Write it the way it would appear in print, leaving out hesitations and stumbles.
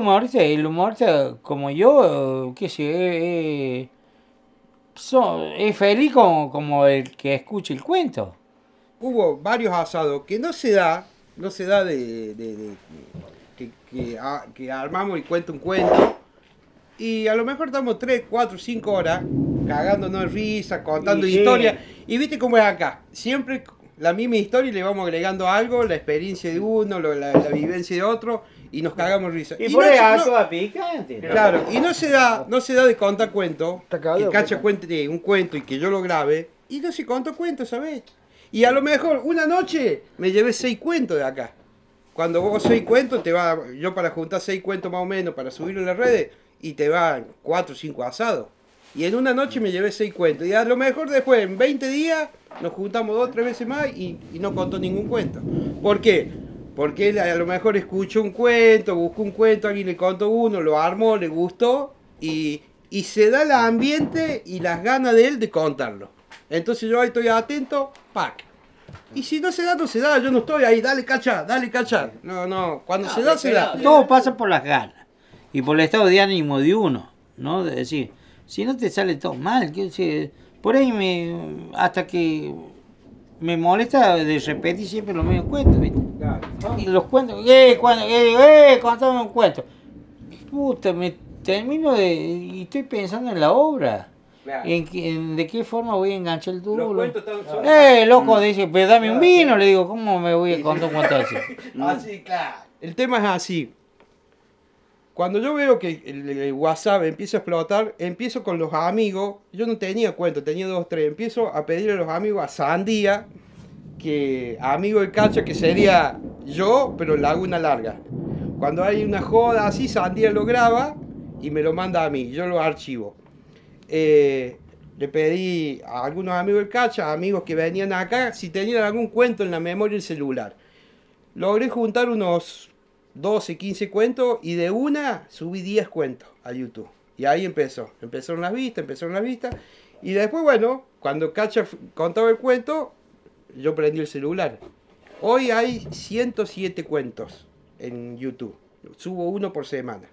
El humorista como yo, qué sé, es feliz como el que escucha el cuento. Hubo varios asados que no se da que armamos y cuento un cuento. Y a lo mejor estamos 3, 4, 5 horas cagándonos de risa, contando historias. Y viste cómo es acá, siempre la misma historia y le vamos agregando algo, la experiencia de uno, la vivencia de otro. Y nos cagamos risa. Y por eso no, picante. Claro, y no se da de contar cuentos. Que Cacha cuente un cuento y que yo lo grabe. Y no se contó cuentos, ¿sabes? Y a lo mejor una noche me llevé 6 cuentos de acá. Cuando vos 6 cuentos, yo para juntar 6 cuentos más o menos para subirlo en las redes, y te van 4 o 5 asados. Y en una noche me llevé 6 cuentos. Y a lo mejor después, en 20 días, nos juntamos 2 o 3 veces más y no contó ningún cuento. ¿Por qué? Porque él a lo mejor escuchó un cuento, buscó un cuento, alguien le contó uno, lo armó, le gustó y se da el ambiente y las ganas de él de contarlo. Entonces yo ahí estoy atento, ¡pac! Y si no se da, yo no estoy ahí, dale Cacha. No, cuando se da. Todo pasa por las ganas y por el estado de ánimo de uno, ¿no? Es decir, si no te sale todo mal, por ahí hasta que me molesta de repetir siempre los mismos cuentos, ¿viste? Y los cuentos, contame un cuento. Puta, me termino y estoy pensando en la obra. Claro. De qué forma voy a enganchar el duro. Los cuentos están solos. Loco, dice, pero dame un vino. Le digo, ¿cómo me voy a contar un cuento así? Así, claro. El tema es así. Cuando yo veo que el WhatsApp empieza a explotar, empiezo con los amigos. Yo no tenía cuento, tenía 2 o 3. Empiezo a pedirle a los amigos a sandía. Que amigo del Cacha, que sería yo, pero Laguna Larga. Cuando hay una joda así, Sandía lo graba y me lo manda a mí, yo lo archivo. Le pedí a algunos amigos del Cacha, amigos que venían acá, si tenían algún cuento en la memoria del celular. Logré juntar unos 12, 15 cuentos y de una subí 10 cuentos a YouTube. Y ahí empezó, empezaron las vistas. Y después, bueno, cuando Cacha contaba el cuento, yo prendí el celular. Hoy hay 107 cuentos en YouTube. Subo uno por semana.